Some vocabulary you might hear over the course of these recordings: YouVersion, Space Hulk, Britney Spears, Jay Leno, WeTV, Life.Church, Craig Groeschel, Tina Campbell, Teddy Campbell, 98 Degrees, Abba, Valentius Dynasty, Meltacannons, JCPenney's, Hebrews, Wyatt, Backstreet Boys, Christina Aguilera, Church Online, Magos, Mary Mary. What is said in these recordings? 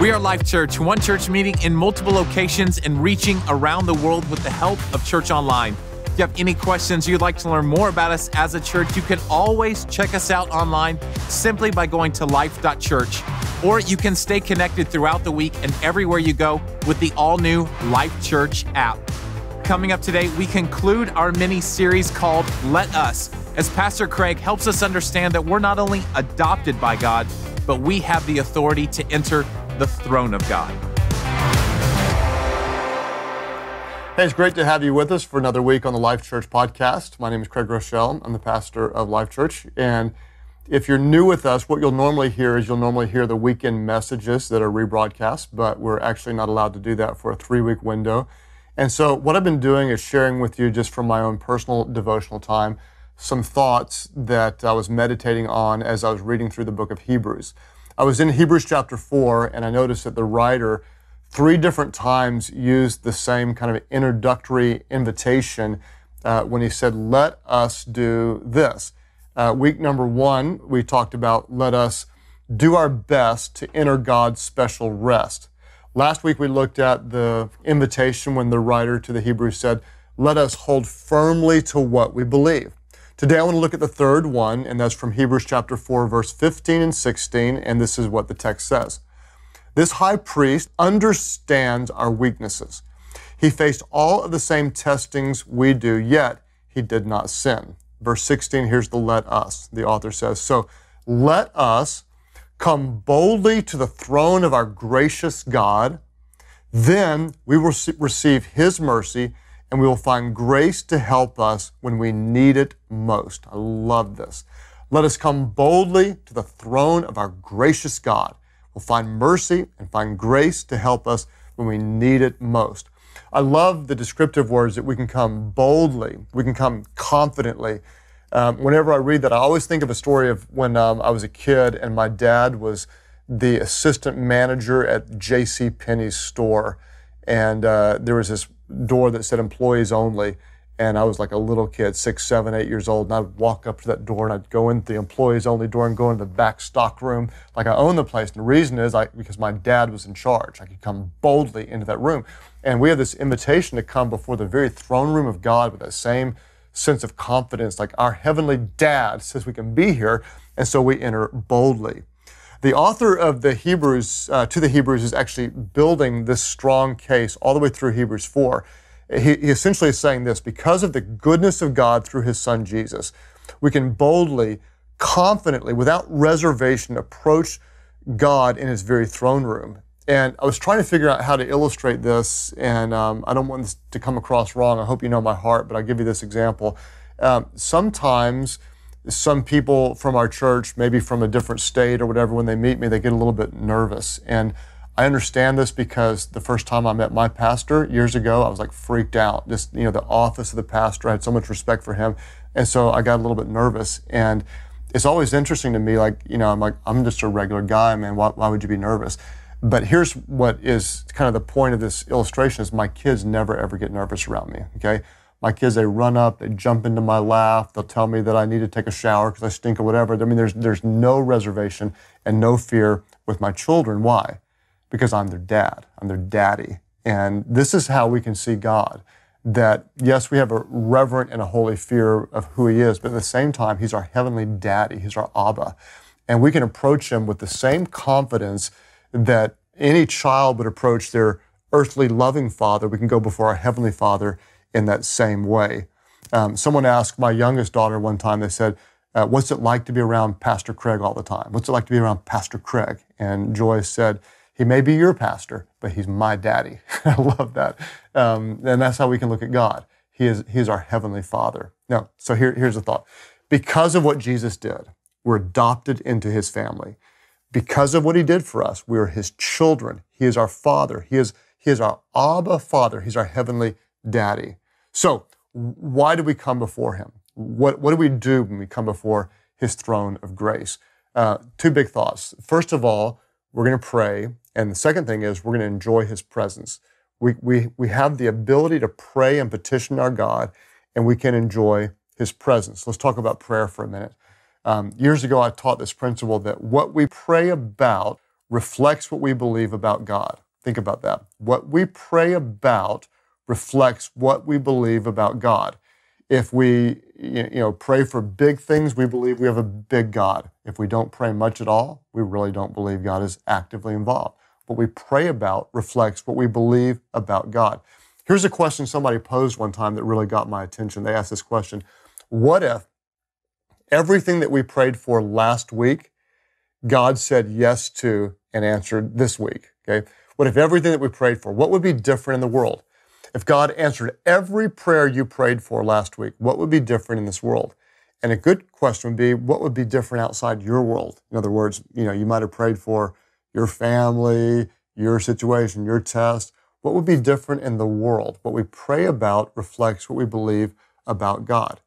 We are Life.Church, one church meeting in multiple locations and reaching around the world with the help of Church Online. If you have any questions you'd like to learn more about us as a church, you can always check us out online simply by going to life.church. Or you can stay connected throughout the week and everywhere you go with the all-new Life.Church app. Coming up today, we conclude our mini-series called Let Us, as Pastor Craig helps us understand that we're not only adopted by God, but we have the authority to enter the throne of God. Hey, it's great to have you with us for another week on the Life.Church podcast. My name is Craig Groeschel. I'm the pastor of Life.Church. And if you're new with us, what you'll normally hear is the weekend messages that are rebroadcast, but we're actually not allowed to do that for a 3-week window. And so what I've been doing is sharing with you, just from my own personal devotional time, some thoughts that I was meditating on as I was reading through the book of Hebrews. I was in Hebrews chapter 4, and I noticed that the writer 3 different times used the same kind of introductory invitation when he said, let us do this. Week number 1, we talked about let us do our best to enter God's special rest. Last week, we looked at the invitation when the writer to the Hebrews said, let us hold firmly to what we believe. Today, I want to look at the third one, and that's from Hebrews chapter 4, verse 15 and 16, and this is what the text says. This high priest understands our weaknesses. He faced all of the same testings we do, yet he did not sin. Verse 16, here's the let us. The author says, so let us come boldly to the throne of our gracious God. Then we will receive his mercy, and we will find grace to help us when we need it most. I love this. Let us come boldly to the throne of our gracious God. We'll find mercy and find grace to help us when we need it most. I love the descriptive words that we can come boldly, we can come confidently. Whenever I read that, I always think of a story of when I was a kid and my dad was the assistant manager at JCPenney's store. And there was this door that said employees only, and I was like a little kid, 6, 7, 8 years old, and I'd walk up to that door and I'd go in the employees only door and go into the back stock room like I owned the place. And the reason is because my dad was in charge. I could come boldly into that room. And we have this invitation to come before the very throne room of God with that same sense of confidence, like our heavenly dad says we can be here, and so we enter boldly. The author of the Hebrews, to the Hebrews, is actually building this strong case all the way through Hebrews 4. He essentially is saying this: because of the goodness of God through his son Jesus, we can boldly, confidently, without reservation, approach God in his very throne room. And I was trying to figure out how to illustrate this, and I don't want this to come across wrong. I hope you know my heart, but I'll give you this example. Sometimes some people from our church, maybe from a different state or whatever, when they meet me, they get a little bit nervous. And I understand this because the first time I met my pastor years ago, I was like freaked out. Just, you know, the office of the pastor, I had so much respect for him. And so I got a little bit nervous. And it's always interesting to me, like, you know, I'm just a regular guy, man. Why would you be nervous? But here's what is kind of the point of this illustration is my kids never, ever get nervous around me, okay? My kids, they run up, they jump into my lap, they'll tell me that I need to take a shower because I stink or whatever. I mean, there's no reservation and no fear with my children. Why? Because I'm their dad, I'm their daddy. And this is how we can see God, that yes, we have a reverent and a holy fear of who he is, but at the same time, he's our heavenly daddy, he's our Abba. And we can approach him with the same confidence that any child would approach their earthly loving father. We can go before our heavenly father in that same way. Someone asked my youngest daughter one time, they said, what's it like to be around Pastor Craig all the time? What's it like to be around Pastor Craig? And Joyce said, he may be your pastor, but he's my daddy. I love that. And that's how we can look at God. He is our heavenly father. Now, so here's the thought. Because of what Jesus did, we're adopted into his family. Because of what he did for us, we are his children. He is our father. He is our Abba father. He's our heavenly daddy. So why do we come before him? What do we do when we come before his throne of grace? 2 big thoughts. First of all, we're going to pray. And the second thing is we're going to enjoy his presence. We have the ability to pray and petition our God, and we can enjoy his presence. Let's talk about prayer for a minute. Years ago, I taught this principle that what we pray about reflects what we believe about God. Think about that. What we pray about reflects what we believe about God. If we pray for big things, we believe we have a big God. If we don't pray much at all, we really don't believe God is actively involved. What we pray about reflects what we believe about God. Here's a question somebody posed one time that really got my attention. They asked this question: what if everything that we prayed for last week, God said yes to and answered this week? Okay. What if everything that we prayed for, what would be different in the world? If God answered every prayer you prayed for last week, what would be different in this world? And a good question would be, what would be different outside your world? In other words, you might have prayed for your family, your situation, your test. What would be different in the world? What we pray about reflects what we believe about God.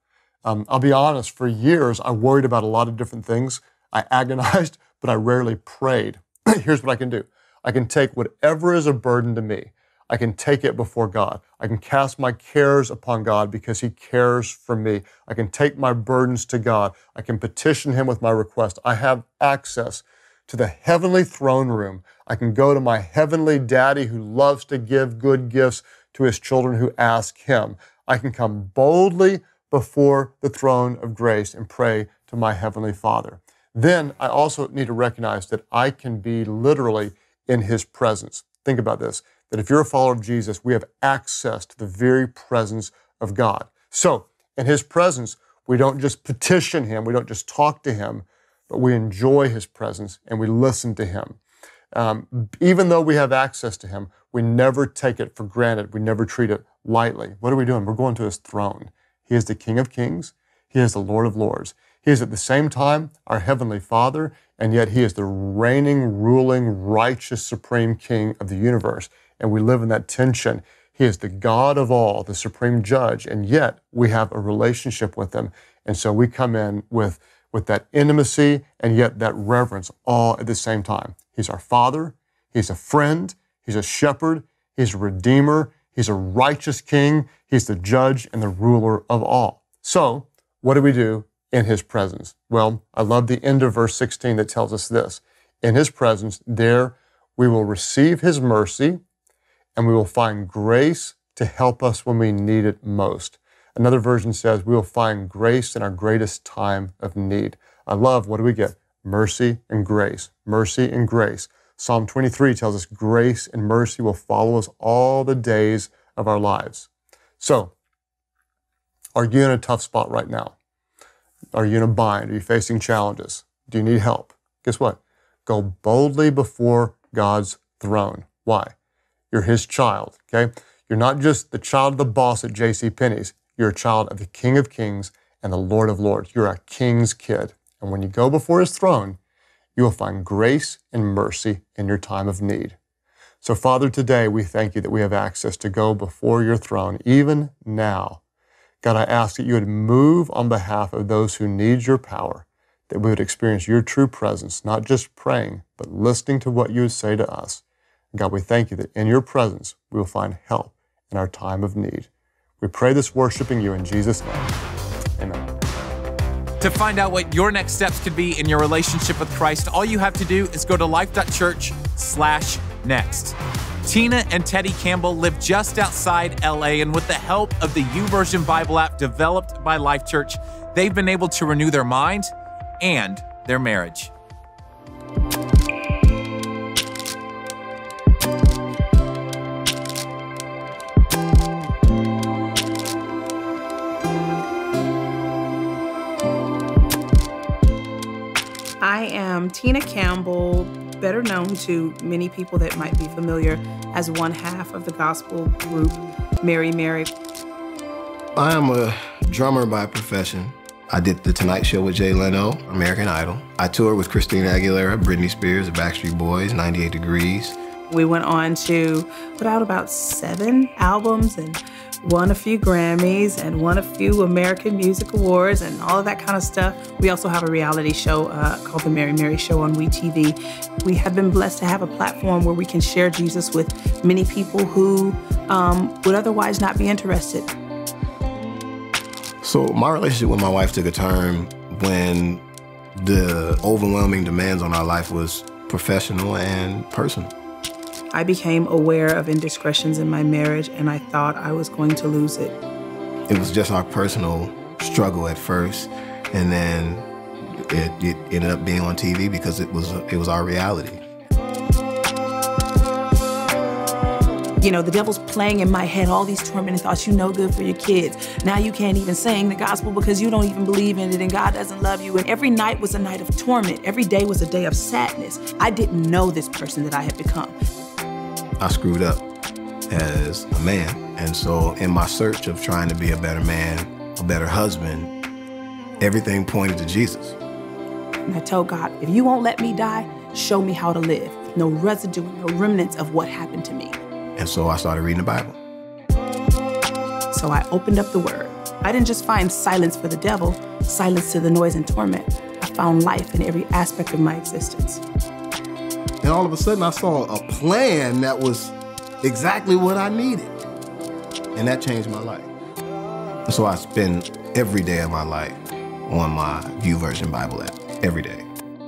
I'll be honest, for years, I worried about a lot of different things. I agonized, but I rarely prayed. Here's what I can do. I can take whatever is a burden to me. I can take it before God. I can cast my cares upon God because He cares for me. I can take my burdens to God. I can petition Him with my request. I have access to the heavenly throne room. I can go to my heavenly daddy who loves to give good gifts to His children who ask Him. I can come boldly before the throne of grace and pray to my heavenly Father. Then I also need to recognize that I can be literally in His presence. Think about this. That if you're a follower of Jesus, we have access to the very presence of God. So in His presence, we don't just petition Him, we don't just talk to Him, but we enjoy His presence and we listen to Him. Even though we have access to Him, we never take it for granted. We never treat it lightly. What are we doing? We're going to His throne. He is the King of Kings. He is the Lord of Lords. He is at the same time our Heavenly Father, and yet He is the reigning, ruling, righteous, supreme King of the universe. And we live in that tension. He is the God of all, the supreme judge, and yet we have a relationship with Him. And so we come in with that intimacy and yet that reverence all at the same time. He's our Father, He's a friend, He's a shepherd, He's a redeemer, He's a righteous King, He's the judge and the ruler of all. So what do we do in His presence? Well, I love the end of verse 16 that tells us this. In His presence, there we will receive His mercy, and we will find grace to help us when we need it most. Another version says we will find grace in our greatest time of need. I love, what do we get? Mercy and grace, mercy and grace. Psalm 23 tells us grace and mercy will follow us all the days of our lives. So, are you in a tough spot right now? Are you in a bind? Are you facing challenges? Do you need help? Guess what? Go boldly before God's throne. Why? You're His child, okay? You're not just the child of the boss at JCPenney's. You're a child of the King of Kings and the Lord of Lords. You're a King's kid. And when you go before His throne, you will find grace and mercy in your time of need. So, Father, today we thank You that we have access to go before Your throne, even now. God, I ask that You would move on behalf of those who need Your power, that we would experience Your true presence, not just praying, but listening to what You would say to us. God, we thank You that in Your presence, we will find help in our time of need. We pray this worshiping You in Jesus' name. Amen. To find out what your next steps could be in your relationship with Christ, all you have to do is go to life.church/next. Tina and Teddy Campbell live just outside LA, and with the help of the YouVersion Bible app developed by Life Church, they've been able to renew their mind and their marriage. I am Tina Campbell, better known to many people that might be familiar as one half of the gospel group, Mary Mary. I am a drummer by profession. I did The Tonight Show with Jay Leno, American Idol. I toured with Christina Aguilera, Britney Spears, the Backstreet Boys, 98 Degrees. We went on to put out about 7 albums and won a few Grammys and won a few American Music Awards and all of that kind of stuff. We also have a reality show called The Mary Mary Show on WeTV. We have been blessed to have a platform where we can share Jesus with many people who would otherwise not be interested. So my relationship with my wife took a turn when the overwhelming demands on our life was professional and personal. I became aware of indiscretions in my marriage, and I thought I was going to lose it. It was just our personal struggle at first, and then it ended up being on TV because it was our reality. You know, the devil's playing in my head all these tormenting thoughts. You no good for your kids. Now you can't even sing the gospel because you don't even believe in it and God doesn't love you. And every night was a night of torment. Every day was a day of sadness. I didn't know this person that I had become. I screwed up as a man. And so in my search of trying to be a better man, a better husband, everything pointed to Jesus. And I told God, if you won't let me die, show me how to live. No residue, no remnants of what happened to me. And so I started reading the Bible. So I opened up the Word. I didn't just find silence for the devil, silence to the noise and torment. I found life in every aspect of my existence. And all of a sudden I saw a plan that was exactly what I needed. And that changed my life. So I spend every day of my life on my YouVersion Bible app, every day.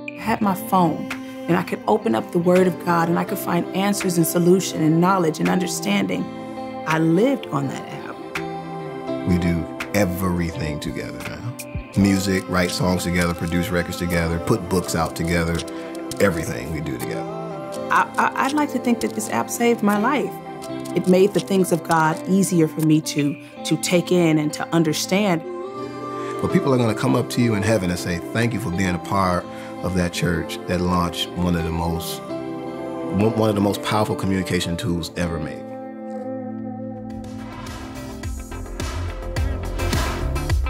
I had my phone. And I could open up the Word of God, and I could find answers and solution and knowledge and understanding. I lived on that app. We do everything together now. Music, write songs together, produce records together, put books out together, everything we do together. I'd like to think that this app saved my life. It made the things of God easier for me to take in and to understand. But people are going to come up to you in heaven and say, thank you for being a part of that church that launched one of the most powerful communication tools ever made.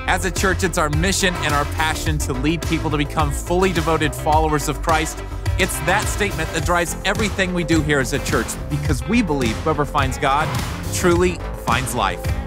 As a church, it's our mission and our passion to lead people to become fully devoted followers of Christ. It's that statement that drives everything we do here as a church, because we believe whoever finds God truly finds life.